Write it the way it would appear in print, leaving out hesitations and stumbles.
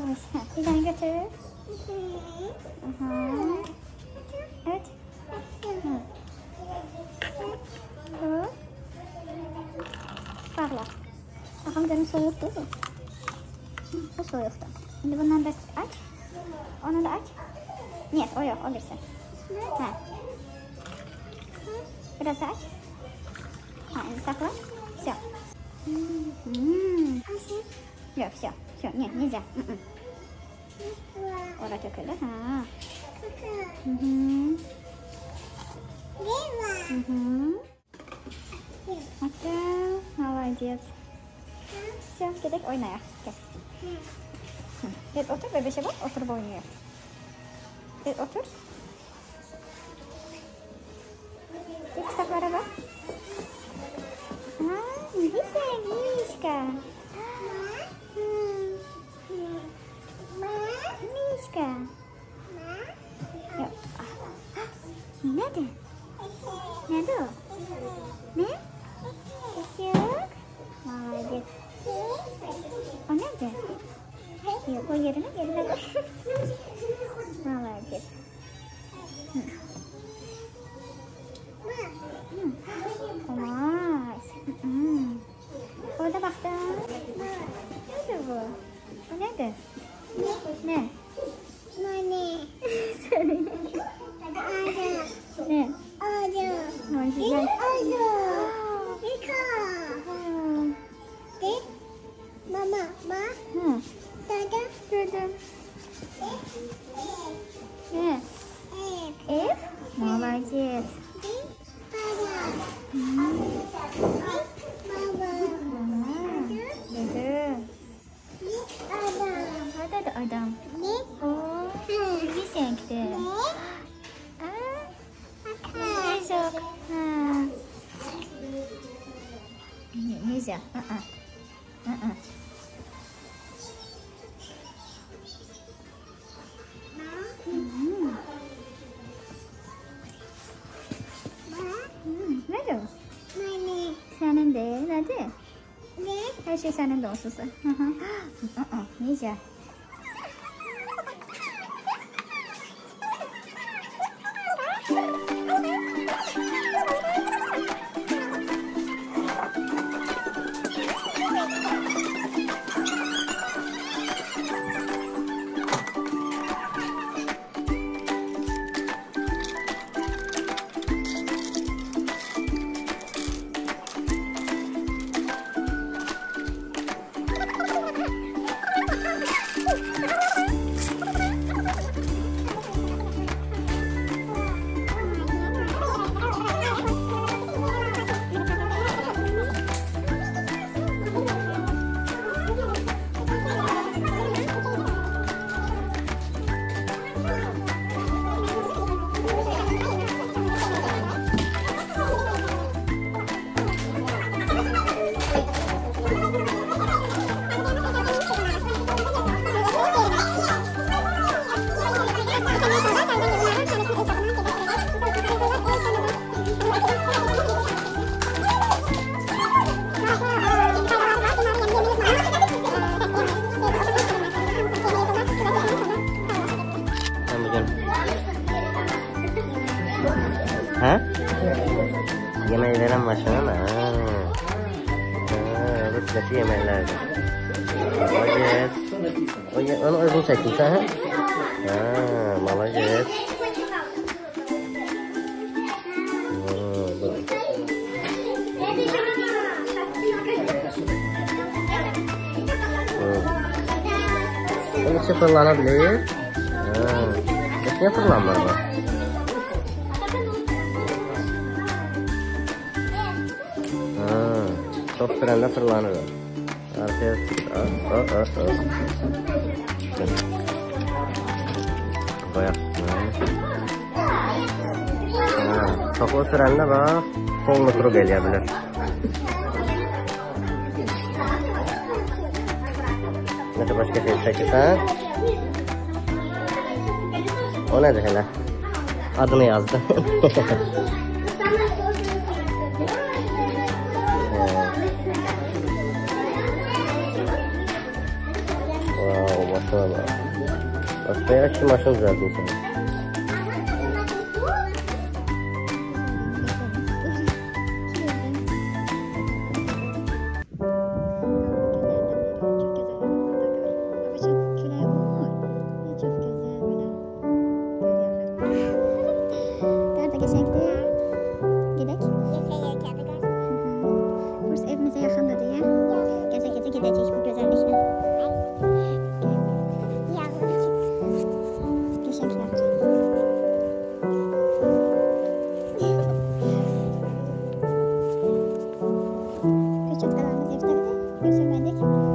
götürmez misin? Bir tane götür. Evet. Parla. Bakalım canım soğuk değil mi? O soğuktu. Şimdi bundan biraz aç. Onu da aç. Niye? O yok. O bilsin. Ha. Biraz aç. Ha, şimdi sakla. Все. Yok, все. Все. Нет, нельзя. Ora dökülür. Ha. Hatta. Молодец. Все, gidelim oynaya. Gel. Gel otur bebeşe bak. Otur oynaya. Gel otur. Gel kitaplara bak. Güzel Mishka. Mishka. Yok. Nerede? Nerede o? Ne? Yok. Maalesef. O nerede? Yok o yerine yerine. Maalesef. Olmaz. Orada baktım. Nerede bu? O nerede? Ne? Ne? Söyle. Ne? Oğlu. Oğlu. Mika. Dede. Mama. Ma. Dede. Dede. Ne? Ev. Молодец. Adam. Ne? Oo, bir renkte. Ne? Aa, güzel çok. Ha. Ne güzel. Nerede? Senin de, nerede? Ne? Her şey senin de olsun. Ne güzel. Ha? Yemeği veren başına ama. Rıfkası yemeklerdi. Malacet. Onu uygun çektin sen ha? Haa, malacet. Onu sıfırlanabilir. Haa. Nasıl fırlanmaz mı? Top frende fırlanır. Arkaya bayağı. Topu frende bak. Kolunu kurup eleyebilir. Neyse başka şey çekirsen. O nedir hele? Adını yazdı. Valla. Bak ben açtım maşallah verdi o sana. Çok da güzel bir şey.